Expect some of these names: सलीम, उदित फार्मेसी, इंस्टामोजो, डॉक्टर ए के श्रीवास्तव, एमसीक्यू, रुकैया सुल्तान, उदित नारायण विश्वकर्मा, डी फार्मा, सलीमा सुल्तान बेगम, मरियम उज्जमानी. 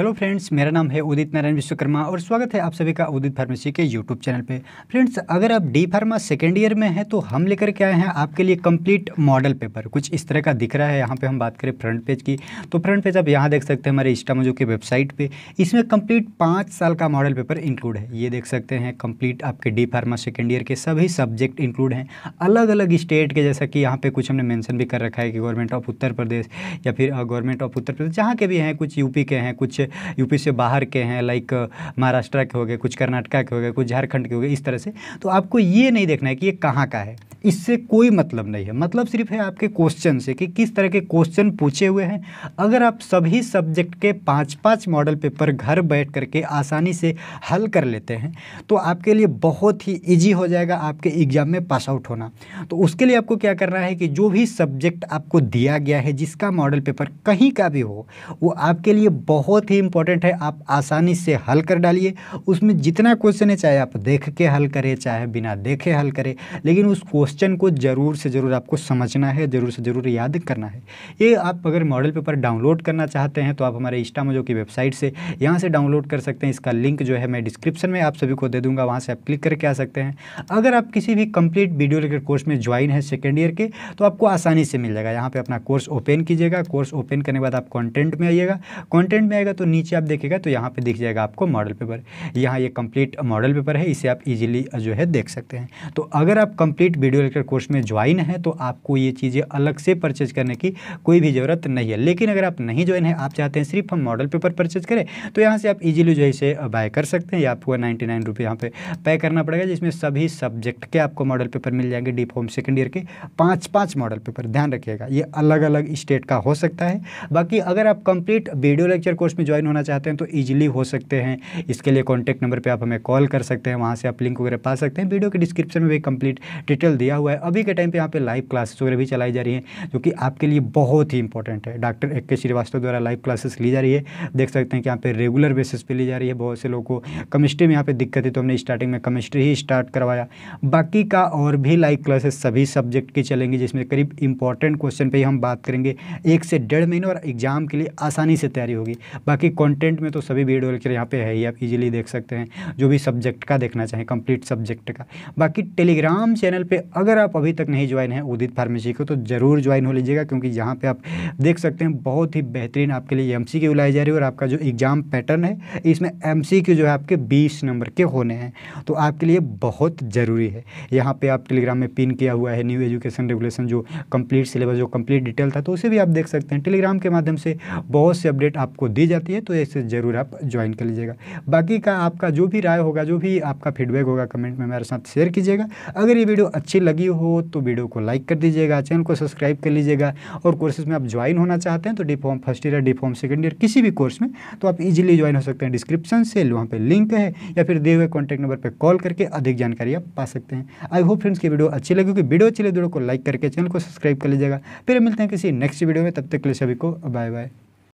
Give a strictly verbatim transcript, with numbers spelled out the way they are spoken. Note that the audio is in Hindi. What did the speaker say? हेलो फ्रेंड्स, मेरा नाम है उदित नारायण विश्वकर्मा और स्वागत है आप सभी का उदित फार्मेसी के यूट्यूब चैनल पे। फ्रेंड्स, अगर आप डी फार्मा सेकेंड ईयर में हैं तो हम लेकर के आए हैं आपके लिए कंप्लीट मॉडल पेपर। कुछ इस तरह का दिख रहा है। यहाँ पे हम बात करें फ्रंट पेज की तो फ्रंट पेज आप यहाँ देख सकते हैं हमारे इंस्टामोजो की वेबसाइट पर। इसमें कम्प्लीट पाँच साल का मॉडल पेपर इंक्लूड है। ये देख सकते हैं कम्प्लीट आपके डी फार्मा सेकेंड ईयर के सभी सब्जेक्ट इंक्लूड हैं, अलग अलग स्टेट के। जैसा कि यहाँ पर कुछ हमने मैंशन भी कर रखा है कि गवर्नमेंट ऑफ उत्तर प्रदेश या फिर गवर्नमेंट ऑफ उत्तर प्रदेश जहाँ के भी हैं, कुछ यूपी के हैं, कुछ यूपी से बाहर के हैं, लाइक महाराष्ट्र के हो गए, कुछ कर्नाटका के हो गए, कुछ झारखंड के हो गए, इस तरह से। तो आपको ये नहीं देखना है कि ये कहाँ का है, इससे कोई मतलब नहीं है। मतलब सिर्फ है आपके क्वेश्चन से कि किस तरह के क्वेश्चन पूछे हुए हैं। अगर आप सभी सब्जेक्ट के पाँच पाँच मॉडल पेपर घर बैठ करके आसानी से हल कर लेते हैं तो आपके लिए बहुत ही ईजी हो जाएगा आपके एग्ज़ाम में पास आउट होना। तो उसके लिए आपको क्या करना है कि जो भी सब्जेक्ट आपको दिया गया है, जिसका मॉडल पेपर कहीं का भी हो, वो आपके लिए बहुत ही इंपॉर्टेंट है। आप आसानी से हल कर डालिए। उसमें जितना क्वेश्चन है, चाहे आप देख के हल करें चाहे बिना देखे हल करें, लेकिन उस क्वेश्चन को ज़रूर से ज़रूर आपको समझना है, ज़रूर से ज़रूर याद करना है। ये आप अगर मॉडल पेपर डाउनलोड करना चाहते हैं तो आप हमारे इंस्टामोजो की वेबसाइट से यहाँ से डाउनलोड कर सकते हैं। इसका लिंक जो है मैं डिस्क्रिप्शन में आप सभी को दे दूँगा, वहाँ से आप क्लिक करके आ सकते हैं। अगर आप किसी भी कंप्लीट वीडियो लेकर कोर्स में ज्वाइन है सेकेंड ईयर के तो आपको आसानी से मिल जाएगा। यहाँ पर अपना कोर्स ओपन कीजिएगा। कोर्स ओपन करने के बाद आप कॉन्टेंट में आइएगा। कॉन्टेंट में आएगा तो नीचे आप देखिएगा तो यहाँ पे दिख जाएगा आपको मॉडल पेपर। यहाँ ये कंप्लीट मॉडल पेपर है, इसे आप इजीली जो है देख सकते हैं। तो अगर आप कंप्लीट वीडियो लेक्चर कोर्स में ज्वाइन हैं तो आपको ये चीज़ें अलग से परचेज करने की कोई भी ज़रूरत नहीं है। लेकिन अगर आप नहीं ज्वाइन है, आप चाहते हैं सिर्फ हम मॉडल पेपर परचेज करें, तो यहाँ से आप ईजिली जो है इसे बाय कर सकते हैं। ये आपको नाइन्टी नाइन रुपये यहाँ पे पे करना पड़ेगा, जिसमें सभी सब्जेक्ट के आपको मॉडल पेपर मिल जाएंगे। डी फॉर्म सेकेंड ईयर के पाँच पाँच मॉडल पेपर, ध्यान रखिएगा। ये अलग अलग स्टेट का हो सकता है। बाकी अगर आप कंप्लीट वीडियो लेक्चर कोर्स में ज्वाइन होना चाहते हैं तो इजीली हो सकते हैं। इसके लिए कॉन्टैक्ट नंबर पे आप हमें कॉल कर सकते हैं, वहाँ से आप लिंक वगैरह पा सकते हैं। वीडियो के डिस्क्रिप्शन में भी कंप्लीट डिटेल दिया हुआ है। अभी के टाइम पे यहाँ पे लाइव क्लासेस वगैरह भी चलाई जा रही हैं, जो कि आपके लिए बहुत ही इंपॉर्टेंट है। डॉक्टर ए के श्रीवास्तव द्वारा लाइव क्लासेस ली जा रही है। देख सकते हैं कि यहाँ पर रेगुलर बेसिस पर ली जा रही है। बहुत से लोगों को केमिस्ट्री में यहाँ पर दिक्कत है तो हमने स्टार्टिंग में केमिस्ट्री ही स्टार्ट करवाया। बाकी का और भी लाइव क्लासेस सभी सब्जेक्ट की चलेंगी, जिसमें करीब इंपॉर्टेंट क्वेश्चन पर ही हम बात करेंगे। एक से डेढ़ महीने और एग्जाम के लिए आसानी से तैयारी होगी। बाकी कंटेंट में तो सभी वीडियो लेक्चर यहाँ पे है ही, आप इजीली देख सकते हैं जो भी सब्जेक्ट का देखना चाहें, कंप्लीट सब्जेक्ट का। बाकी टेलीग्राम चैनल पे अगर आप अभी तक नहीं ज्वाइन हैं उदित फार्मेसी को तो ज़रूर ज्वाइन हो लीजिएगा, क्योंकि यहाँ पे आप देख सकते हैं बहुत ही बेहतरीन आपके लिए एमसीक्यू लाई जा रही है। और आपका जो एग्ज़ाम पैटर्न है इसमें एमसीक्यू जो है आपके बीस नंबर के होने हैं, तो आपके लिए बहुत ज़रूरी है। यहाँ पर आप टेलीग्राम में पिन किया हुआ है न्यू एजुकेशन रेगुलेशन, जो कंप्लीट सिलेबस, जो कंप्लीट डिटेल था, तो उसे भी आप देख सकते हैं। टेलीग्राम के माध्यम से बहुत से अपडेट आपको दी जाती है, तो ऐसे ज़रूर आप ज्वाइन कर लीजिएगा। बाकी का आपका जो भी राय होगा, जो भी आपका फीडबैक होगा, कमेंट में मेरे साथ शेयर कीजिएगा। अगर ये वीडियो अच्छी लगी हो तो वीडियो को लाइक कर दीजिएगा, चैनल को सब्सक्राइब कर लीजिएगा। और कोर्सेज में आप ज्वाइन होना चाहते हैं तो D pharm first year, D pharm second year, किसी भी कोर्स में तो आप इजीली ज्वाइन हो सकते हैं। डिस्क्रिप्शन से वहाँ पर लिंक है या फिर दिए हुए कॉन्टैक्ट नंबर पर कॉल करके अधिक जानकारी आप पा सकते हैं। आई होप फ्रेंड्स की वीडियो अच्छी लगी होगी। वीडियो अच्छी लगी वीडियो को लाइक करके चैनल को सब्सक्राइब कर लीजिएगा। फिर मिलते हैं किसी नेक्स्ट वीडियो में, तब तक के लिए सभी को बाय बाय।